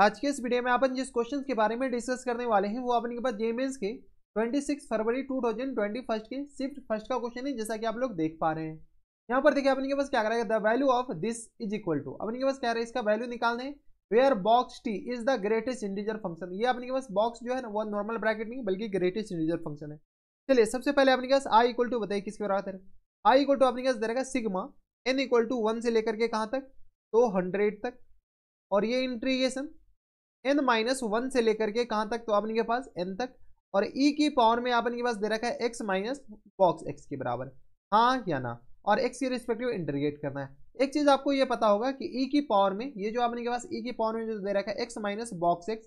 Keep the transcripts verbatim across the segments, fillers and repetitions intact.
आज के इस वीडियो में अपन जिस क्वेश्चन के बारे में डिस्कस करने वाले हैं वो अपने के पास जेमेंस के छब्बीस फरवरी दो हज़ार इक्कीस के शिफ्ट फर्स्ट का क्वेश्चन है, जैसा कि आप लोग देख पा रहे हैं। यहाँ पर देखिए अपने के पास क्या करेगा, the value of this is equal to अपने के पास क्या है, इसका वैल्यू निकालना है। Where box T is the greatest integer function, ये अपने के पास बॉक्स जो है ना वो नॉर्मल ब्रैकेट नहीं बल्कि ग्रेटेस्ट इंटीजर फंक्शन है। चलिए सबसे पहले अपने के पास आई इक्वल टू बताइए किसके बराबर है। आई इक्वल टू अपने के पास देगा sigma N equal to one से लेकर के कहाँ तक, तो हंड्रेड तक, और ये इंटीग्रेशन एन माइनस वन से लेकर के कहाँ तक, तो आपने के पास एन तक, और ई की पावर में आपने के पास दे रखा है एक्स माइनस बॉक्स एक्स के बराबर, हाँ या ना, और एक्स के रिस्पेक्टिव इंटीग्रेट करना है। एक चीज़ आपको ये पता होगा कि ई की पावर में ये जो आपने के पास ई की पावर में जो दे रखा है एक्स माइनस बॉक्स एक्स,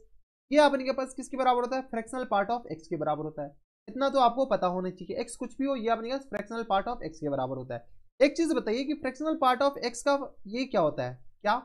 ये आपने के पास किसके बराबर होता है, फ्रैक्शनल पार्ट ऑफ एक्स के बराबर होता है। इतना तो आपको पता होना चाहिए, एक्स कुछ भी हो ये अपने के पास फ्रैक्शनल पार्ट ऑफ एक्स के बराबर होता है। एक चीज़ बताइए कि फ्रैक्शनल पार्ट ऑफ एक्स का ये क्या होता है, क्या,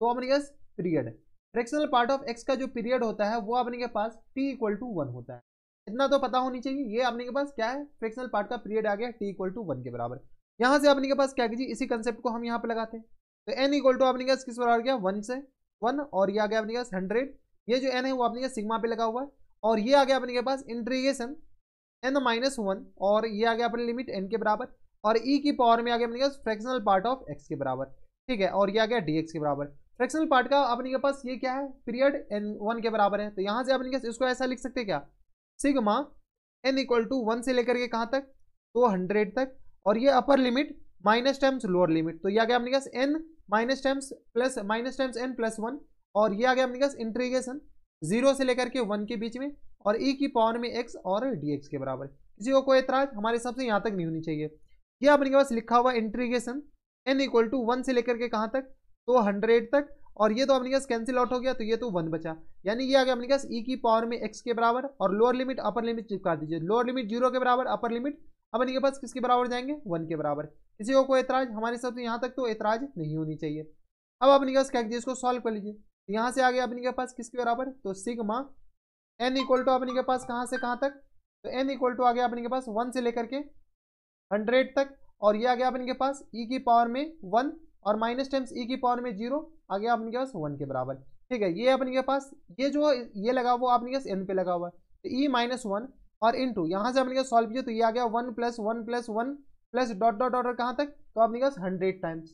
तो अपने के पास period, fractional part of x का जो पीरियड होता है वो अपने के पास टी इक्वल टू वन होता है। इतना तो पता होनी चाहिए, ये अपने के पास क्या है, फ्रैक्शनल पार्ट का पीरियड आ गया टी इक्वल टू वन के बराबर। यहाँ से अपने के पास क्या कीजिए, इसी कंसेप्ट को हम यहाँ पे लगाते हैं, तो एन इक्वल टू अपने के पास किस बराबर आ गया, वन से वन, और ये आ गया अपने के पास हंड्रेड, ये जो एन है वो अपने के सिग्मा पे लगा हुआ है, और ये आ गया अपने के पास इंटीग्रेशन एन माइनस वन, और ये आ गया अपने लिमिट एन के बराबर, और ई की पावर में आ गया अपने के पास फ्रैक्शनल पार्ट ऑफ एक्स के बराबर, ठीक है, और यह आ गया डीएक्स के बराबर। फ्रैक्शनल पार्ट का अपने के पास ये क्या है, पीरियड एन वन के बराबर है, तो यहाँ से अपने इसको ऐसा लिख सकते हैं क्या, sigma N equal to one से लेकर के कहाँ तक, तो हंड्रेड तक, और ये upper limit minus times lower limit, तो यह आ गया अपने के n minus times plus minus times n plus one, और यह आ गया अपने के इंटीग्रेशन जीरो से लेकर के वन के बीच में, और ई की पावर में एक्स और डी एक्स के बराबर। किसी को कोई एतराज हमारे हिसाब से यहाँ तक नहीं होनी चाहिए। यह अपने के पास लिखा हुआ integration n equal to one से लेकर के कहाँ तक, तो हंड्रेड तक, और ये तो अपने पास कैंसिल आउट हो गया, तो ये तो वन बचा, यानी ये आ गया अपने पास e की पावर में x के बराबर, और लोअर लिमिट अपर लिमिट चिपका दीजिए, लोअर लिमिट जीरो के बराबर, अपर लिमिट अपने के पास किसके बराबर जाएंगे, वन के बराबर। किसी को कोई एतराज हमारे हिसाब से यहाँ तक तो एतराज नहीं होनी चाहिए। अब अपने पास क्या कीजिए, इसको सॉल्व कर लीजिए, यहाँ से आ गया अपने के पास किसके बराबर, तो सिग्मा एन इक्वल टू अपने के पास कहाँ से कहाँ तक, तो एन इक्वल टू आ गया अपने के पास वन से लेकर के हंड्रेड तक, और ये आ गया अपने के पास e की पावर में वन, और माइनस टाइम्स e की पावर में जीरो आ गया अपने के पास वन के बराबर, ठीक है। ये अपने के पास ये जो ये लगा हुआ अपने के पास n पे लगा हुआ है, तो e माइनस वन और इनटू यहाँ से अपने के सॉल्व किया, तो ये आ गया one plus one plus one plus dot dot dot कहाँ तक, तो अपने के पास हंड्रेड टाइम्स,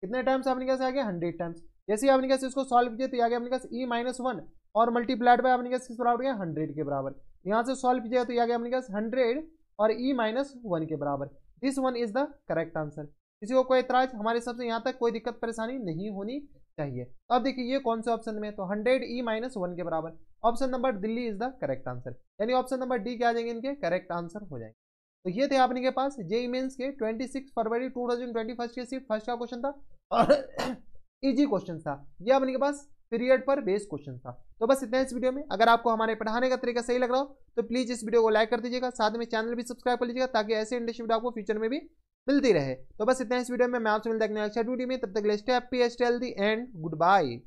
कितने टाइम्स अपने के पास आ गया, हंड्रेड टाइम्स। जैसे अपने के पास इसको सॉल्व किया, तो आ गया अपने के पास e माइनस वन और मल्टीप्लाइड बाय अपने के पास किस बराबर गया, हंड्रेड के बराबर। यहाँ से सॉल्व किया, तो आ गया अपने के पास हंड्रेड और e माइनस वन के बराबर। This one is the correct answer. किसी को कोई एतराज हमारे हिसाब से यहाँ तक कोई दिक्कत परेशानी नहीं होनी चाहिए। तो अब देखिए ये कौन से ऑप्शन में, तो हंड्रेड ई माइनस वन के बराबर, option number Delhi is the correct answer, यानी ऑप्शन नंबर डी क्या आ जाएंगे, इनके करेक्ट आंसर हो जाएंगे। तो ये थे आपने के पास जेईई मेंस के छब्बीस फरवरी दो हज़ार इक्कीस के सिर्फ फर्स्ट का क्वेश्चन था, और इजी क्वेश्चन था, ये अपने के पास पीरियड पर बेस्ड क्वेश्चन था। तो बस इतना इस वीडियो में। अगर आपको हमारे पढ़ाने का तरीका सही लग रहा हो तो प्लीज़ इस वीडियो को लाइक कर दीजिएगा, साथ में चैनल भी सब्सक्राइब कर लीजिएगा, ताकि ऐसे इंटरेस्टिंग वीडियो आपको फ्यूचर में भी मिलती रहे। तो बस इतना इस वीडियो में। मैं आपसे मिलता हूं नेक्स्ट वीडियो में, तब तक के लिए stay happy, stay healthy and good bye.